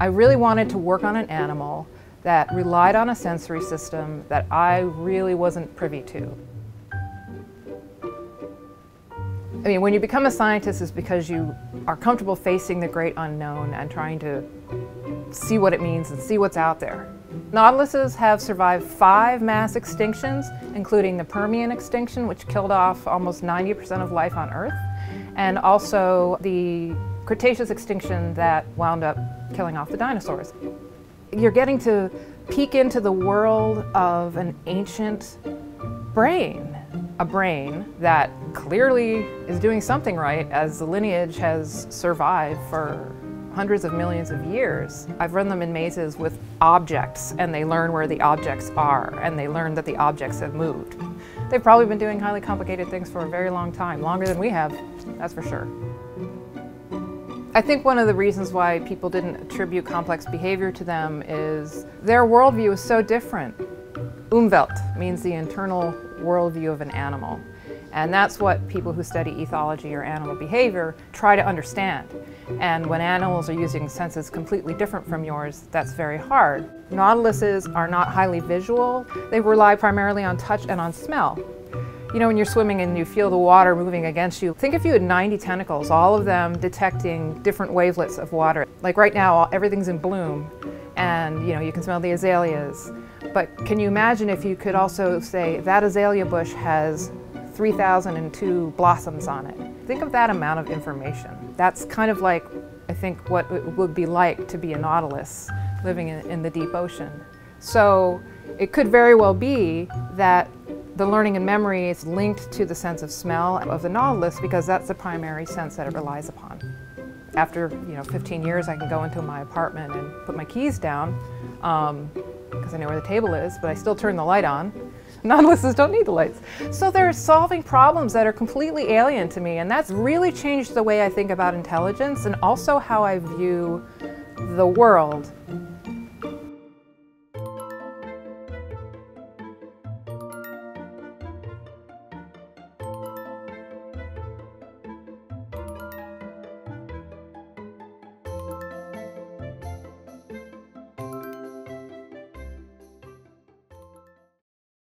I really wanted to work on an animal that relied on a sensory system that I really wasn't privy to. I mean, when you become a scientist, it's because you are comfortable facing the great unknown and trying to see what it means and see what's out there. Nautiluses have survived 5 mass extinctions, including the Permian extinction, which killed off almost 90% of life on Earth, and also the Cretaceous extinction that wound up killing off the dinosaurs. You're getting to peek into the world of an ancient brain. A brain that clearly is doing something right, as the lineage has survived for hundreds of millions of years. I've run them in mazes with objects, and they learn where the objects are, and they learn that the objects have moved. They've probably been doing highly complicated things for a very long time, longer than we have, that's for sure. I think one of the reasons why people didn't attribute complex behavior to them is their worldview is so different. Umwelt means the internal worldview of an animal. And that's what people who study ethology or animal behavior try to understand. And when animals are using senses completely different from yours, that's very hard. Nautiluses are not highly visual. They rely primarily on touch and on smell. You know, when you're swimming and you feel the water moving against you, think if you had 90 tentacles, all of them detecting different wavelets of water. Like right now, everything's in bloom, and you know, you can smell the azaleas. But can you imagine if you could also say, that azalea bush has 3,002 blossoms on it? Think of that amount of information. That's kind of like, I think, what it would be like to be a nautilus living in the deep ocean. So it could very well be that the learning and memory is linked to the sense of smell of the nautilus, because that's the primary sense that it relies upon. After 15 years, I can go into my apartment and put my keys down, because I know where the table is, but I still turn the light on. Nautiluses don't need the lights. So they're solving problems that are completely alien to me, and that's really changed the way I think about intelligence and also how I view the world.